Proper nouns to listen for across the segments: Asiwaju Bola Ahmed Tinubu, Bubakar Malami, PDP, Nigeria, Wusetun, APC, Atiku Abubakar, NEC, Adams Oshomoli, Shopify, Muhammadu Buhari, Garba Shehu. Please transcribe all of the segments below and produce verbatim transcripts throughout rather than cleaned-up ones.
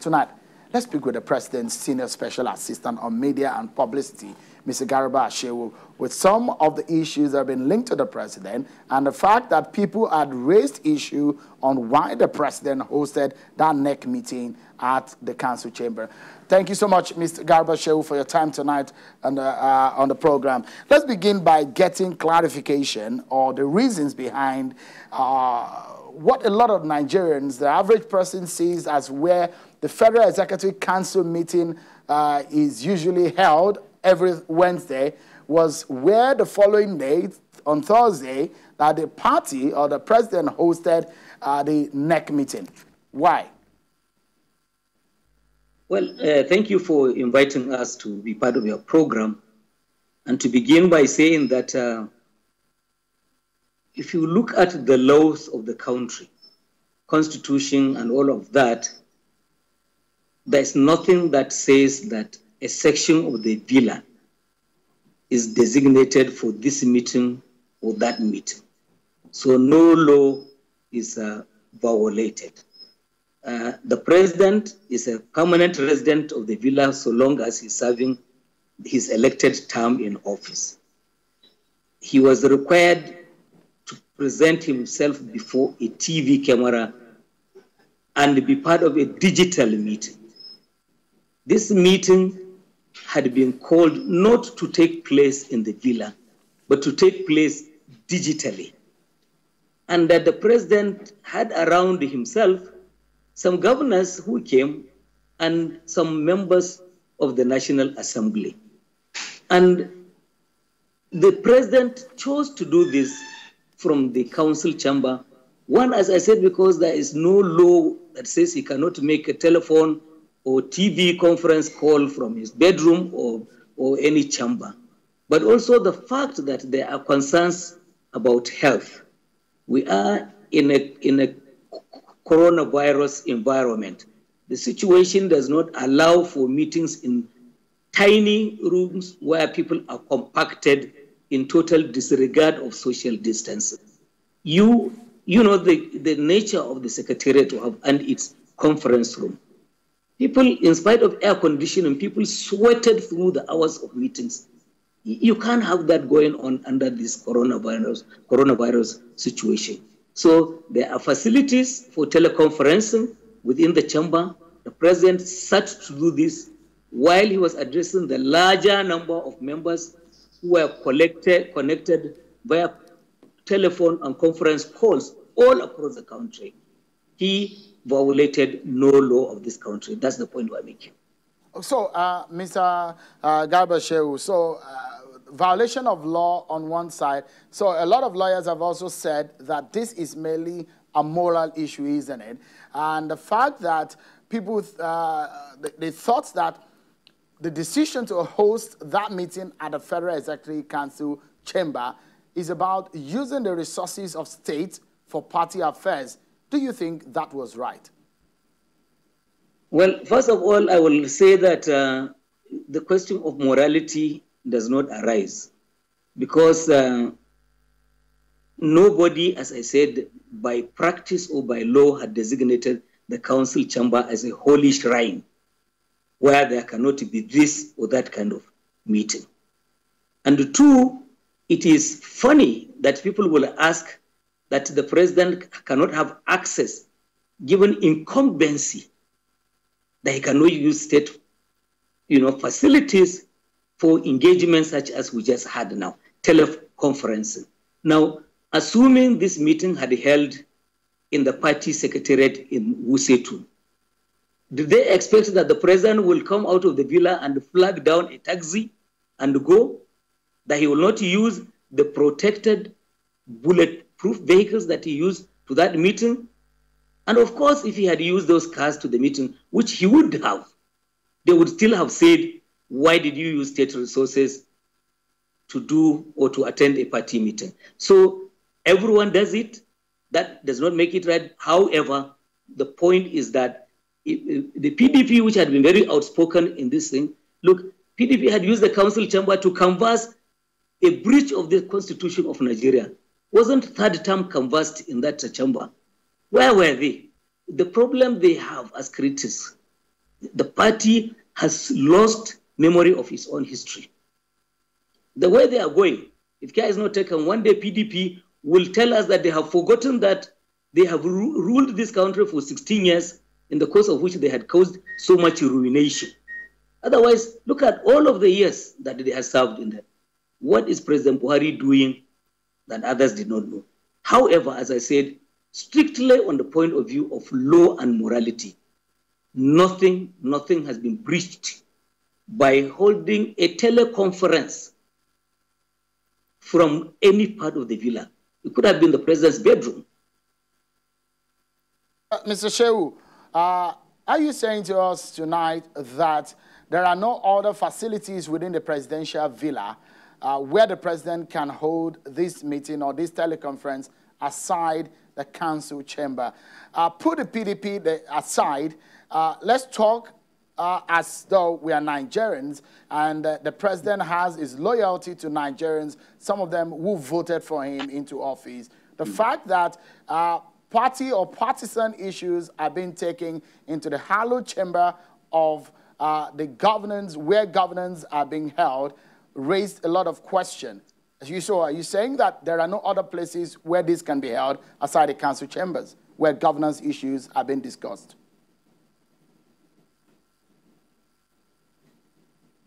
Tonight, let's speak with the President's Senior Special Assistant on Media and Publicity, Mister Garba Shehu, with some of the issues that have been linked to the President and the fact that people had raised issue on why the President hosted that N E C meeting at the Council Chamber. Thank you so much, Mister Garba Shehu, for your time tonight on the, uh, on the program. Let's begin by getting clarification or the reasons behind uh, what a lot of Nigerians, the average person, sees as where the Federal Executive Council meeting uh, is usually held every Wednesday, was where the following day, on Thursday, that the party or the President hosted uh, the N E C meeting. Why? Well, uh, thank you for inviting us to be part of your program. And to begin by saying that uh, if you look at the laws of the country, constitution and all of that, there's nothing that says that a section of the villa is designated for this meeting or that meeting. So no law is uh, violated. Uh, the President is a permanent resident of the villa so long as he's serving his elected term in office. He was required to present himself before a T V camera and be part of a digital meeting. This meeting had been called not to take place in the villa, but to take place digitally. And that the President had around himself some governors who came and some members of the National Assembly. And the President chose to do this from the Council Chamber. One, as I said, because there is no law that says he cannot make a telephone or T V conference call from his bedroom or, or any chamber. But also the fact that there are concerns about health. We are in a, in a coronavirus environment. The situation does not allow for meetings in tiny rooms where people are compacted in total disregard of social distancing. You, you know the, the nature of the Secretariat to have and its conference room. People, in spite of air conditioning, people sweated through the hours of meetings. You can't have that going on under this coronavirus, coronavirus situation. So there are facilities for teleconferencing within the chamber. The President sat to do this while he was addressing the larger number of members who were collected, connected via telephone and conference calls all across the country. He violated no law of this country. That's the point we're making. So, uh, Mister Uh, Garba Shehu, so uh, violation of law on one side. So a lot of lawyers have also said that this is merely a moral issue, isn't it? And the fact that people, uh, they thought that the decision to host that meeting at the Federal Executive Council Chamber is about using the resources of state for party affairs. Do you think that was right? Well, first of all, I will say that uh, the question of morality does not arise because uh, nobody, as I said, by practice or by law had designated the council chamber as a holy shrine where there cannot be this or that kind of meeting. And two, it is funny that people will ask that the President cannot have access, given incumbency, that he cannot use state, you know, facilities for engagement such as we just had now, teleconferencing. Now, assuming this meeting had held in the party secretariat in Wusetun, did they expect that the President will come out of the villa and flag down a taxi and go? That he will not use the protected bullet proof vehicles that he used to that meeting? And of course, if he had used those cars to the meeting, which he would have, they would still have said, why did you use state resources to do or to attend a party meeting? So everyone does it. That does not make it right. However, the point is that the P D P, which had been very outspoken in this thing, look, P D P had used the council chamber to canvass a breach of the constitution of Nigeria. Wasn't third term canvassed in that chamber? Where were they? The problem they have as critics the party has lost memory of its own history. The way they are going, if care is not taken, one day P D P will tell us that they have forgotten that they have ru ruled this country for sixteen years, in the course of which they had caused so much ruination. Otherwise, look at all of the years that they have served in there. What is President Buhari doing that others did not know? However, as I said, strictly on the point of view of law and morality, nothing, nothing has been breached by holding a teleconference from any part of the villa. It could have been the president's bedroom. Uh, Mister Shehu, uh, are you saying to us tonight that there are no other facilities within the presidential villa uh, where the president can hold this meeting or this teleconference aside the council chamber? Uh, put the P D P the, aside. Uh, let's talk uh, as though we are Nigerians, and uh, the president has his loyalty to Nigerians, some of them who voted for him into office. The mm. fact that uh, party or partisan issues are being taken into the hallowed chamber of uh, the governance, where governance are being held, raised a lot of questions. As you saw, are you saying that there are no other places where this can be held aside the council chambers, where governance issues are being discussed?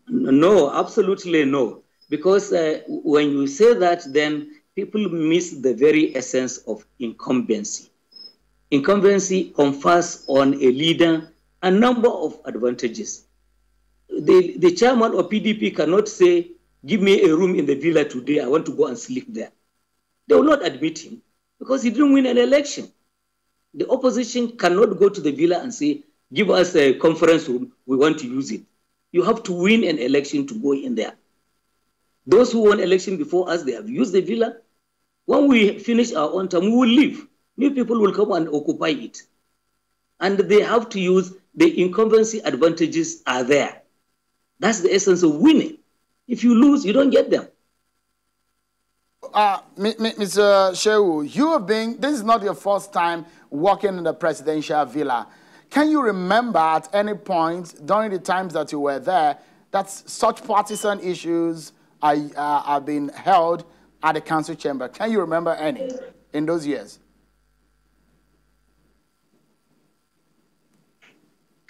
No, absolutely no. Because uh, when you say that, then people miss the very essence of incumbency. Incumbency confers on a leader a number of advantages. The, the chairman of P D P cannot say, give me a room in the villa today, I want to go and sleep there. They will not admit him because he didn't win an election. The opposition cannot go to the villa and say, give us a conference room, we want to use it. You have to win an election to go in there. Those who won election before us, they have used the villa. When we finish our own term, we will leave. New people will come and occupy it. And they have to use the incumbency advantages are there. That's the essence of winning. If you lose, you don't get them. Uh, Mister Shehu, you have been, this is not your first time working in the presidential villa. Can you remember at any point during the times that you were there that such partisan issues are, uh, are being held at the council chamber? Can you remember any in those years?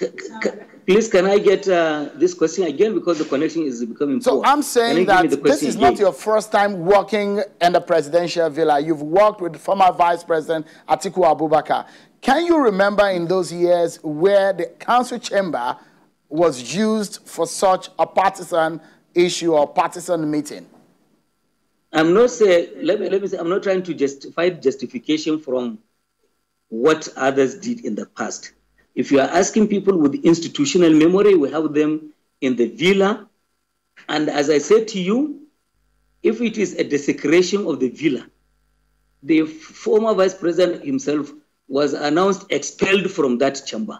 C c please, can I get uh, this question again, because the connection is becoming poor. So I'm saying that this is not your first time working in the presidential villa. You've worked with former Vice President Atiku Abubakar. Can you remember in those years where the council chamber was used for such a partisan issue or partisan meeting? I'm not say, let me, let me say, I'm not trying to justify justification from what others did in the past. If you are asking people with institutional memory, we have them in the villa. And as I said to you, if it is a desecration of the villa, the former vice president himself was announced expelled from that chamber.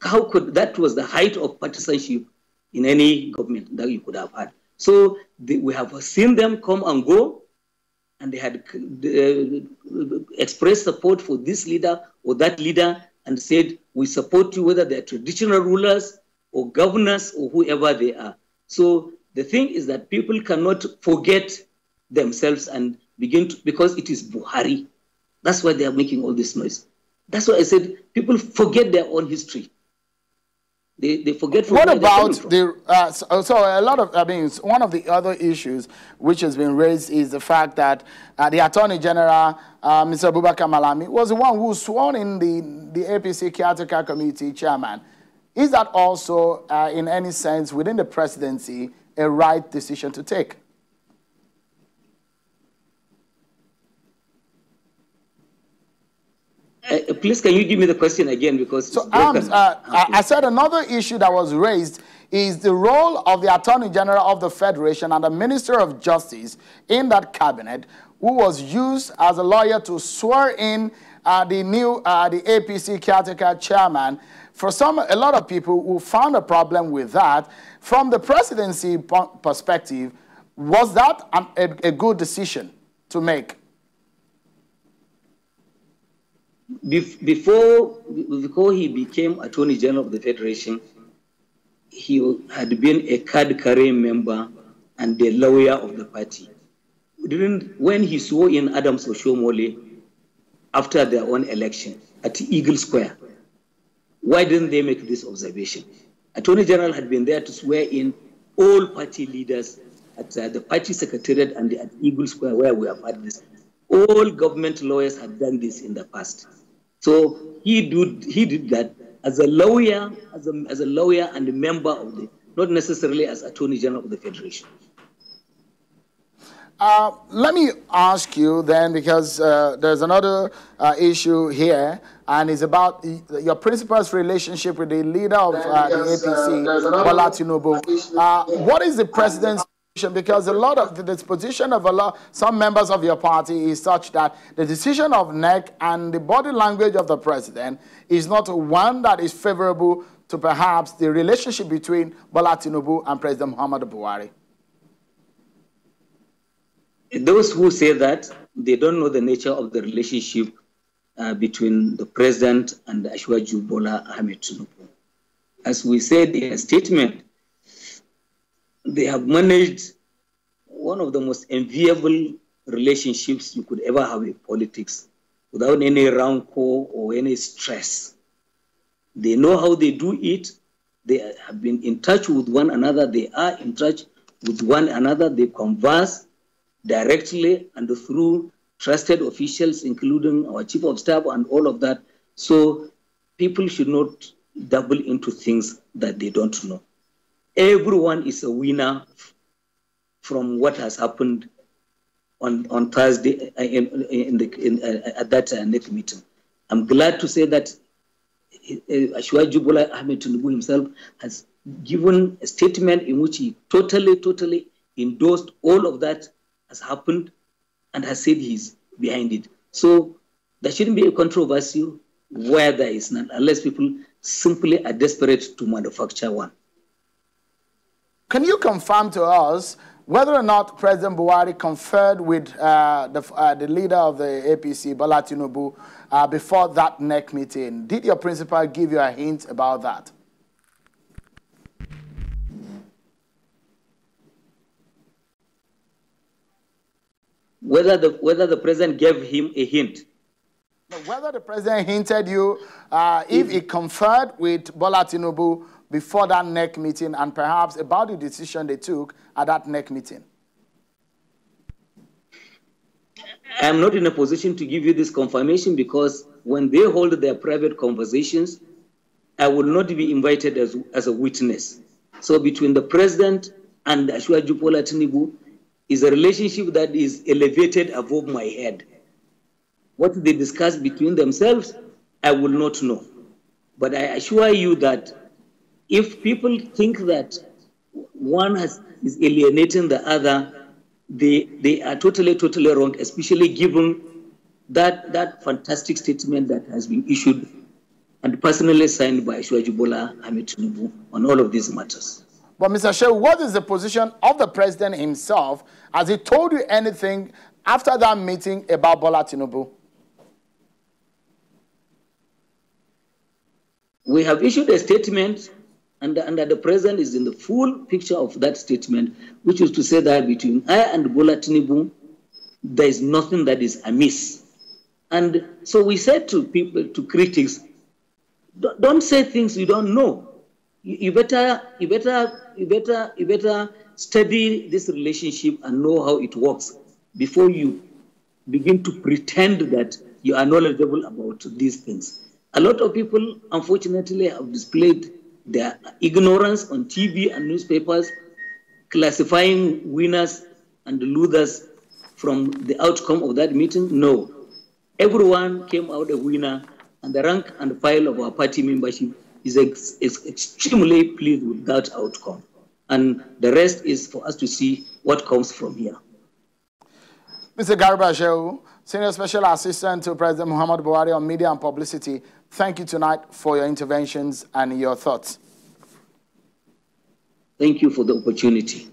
How could, that was the height of partisanship in any government that you could have had. So the, we have seen them come and go, and they had uh, expressed support for this leader or that leader, and said, we support you, whether they're traditional rulers or governors or whoever they are. So the thing is that people cannot forget themselves and begin to, because it is Buhari. That's why they are making all this noise. That's why I said people forget their own history. They, they forget. What about the, uh, so, so a lot of, I mean, one of the other issues which has been raised is the fact that uh, the Attorney General, uh, Mister Bubakar Malami, was the one who sworn in the, the A P C Caretaker Committee Chairman. Is that also, uh, in any sense, within the presidency, a right decision to take? Uh, please, can you give me the question again? Because so, um, uh, I said another issue that was raised is the role of the Attorney General of the Federation and the Minister of Justice in that cabinet, who was used as a lawyer to swear in uh, the new uh, the A P C caretaker chairman. For some, a lot of people who found a problem with that, from the presidency perspective, was that an, a, a good decision to make? Before, before he became Attorney General of the Federation, he had been a card-carrying member and the lawyer of the party. During, when he swore in Adams Oshomoli after their own election at Eagle Square, why didn't they make this observation? Attorney General had been there to swear in all party leaders at uh, the party secretariat and at Eagle Square, where we have had this. All government lawyers had done this in the past. So he did, he did that as a lawyer, as a, as a lawyer and a member of the, not necessarily as Attorney General of the Federation. Uh, let me ask you then, because uh, there's another uh, issue here, and it's about your principal's relationship with the leader of uh, the A P C, uh, Bola Tinubu. Uh, what is the president's position? Because a lot of the disposition of a lot, some members of your party is such that the decision of N E C and the body language of the president is not one that is favorable to perhaps the relationship between Bola Tinubu and President Muhammadu Buhari. Those who say that, they don't know the nature of the relationship uh, between the president and Asiwaju Bola Ahmed Tinubu. As we said in a statement, they have managed one of the most enviable relationships you could ever have in politics without any rancor or any stress. They know how they do it. They have been in touch with one another. They are in touch with one another. They converse directly and through trusted officials, including our chief of staff and all of that. So people should not dabble into things that they don't know. Everyone is a winner from what has happened on, on Thursday in, in the, in, uh, at that uh, N E C meeting. I'm glad to say that Asiwaju Bola Ahmed Tinubu himself has given a statement in which he totally, totally endorsed all of that has happened and has said he's behind it. So there shouldn't be a controversy where there is none, unless people simply are desperate to manufacture one. Can you confirm to us whether or not President Buhari conferred with uh, the, uh, the leader of the A P C, Bola Tinubu, uh, before that N E C meeting? Did your principal give you a hint about that? Whether the, whether the president gave him a hint. Whether the president hinted you uh, if he conferred with Bola Tinubu before that N E C meeting and perhaps about the decision they took at that N E C meeting. I'm not in a position to give you this confirmation because when they hold their private conversations, I will not be invited as, as a witness. So between the president and Asiwaju Bola Tinubu, is a relationship that is elevated above my head. What they discuss between themselves, I will not know. But I assure you that if people think that one has, is alienating the other, they, they are totally, totally wrong, especially given that, that fantastic statement that has been issued and personally signed by Asiwaju Bola Ahmed Tinubu on all of these matters. But Mister Shehu, what is the position of the president himself? Has he told you anything after that meeting about Bola Tinubu? We have issued a statement, and, and the president is in the full picture of that statement, which is to say that between I and Bola Tinubu, there is nothing that is amiss. And so we said to people, to critics, don't say things you don't know. You better, you better, you better, you better study this relationship and know how it works before you begin to pretend that you are knowledgeable about these things. A lot of people, unfortunately, have displayed their ignorance on T V and newspapers, classifying winners and losers from the outcome of that meeting. No, everyone came out a winner, and the rank and file of our party membership is, ex is extremely pleased with that outcome. And the rest is for us to see what comes from here. Mister Garba Shehu, Senior Special Assistant to President Muhammadu Buhari on Media and Publicity, thank you tonight for your interventions and your thoughts. Thank you for the opportunity.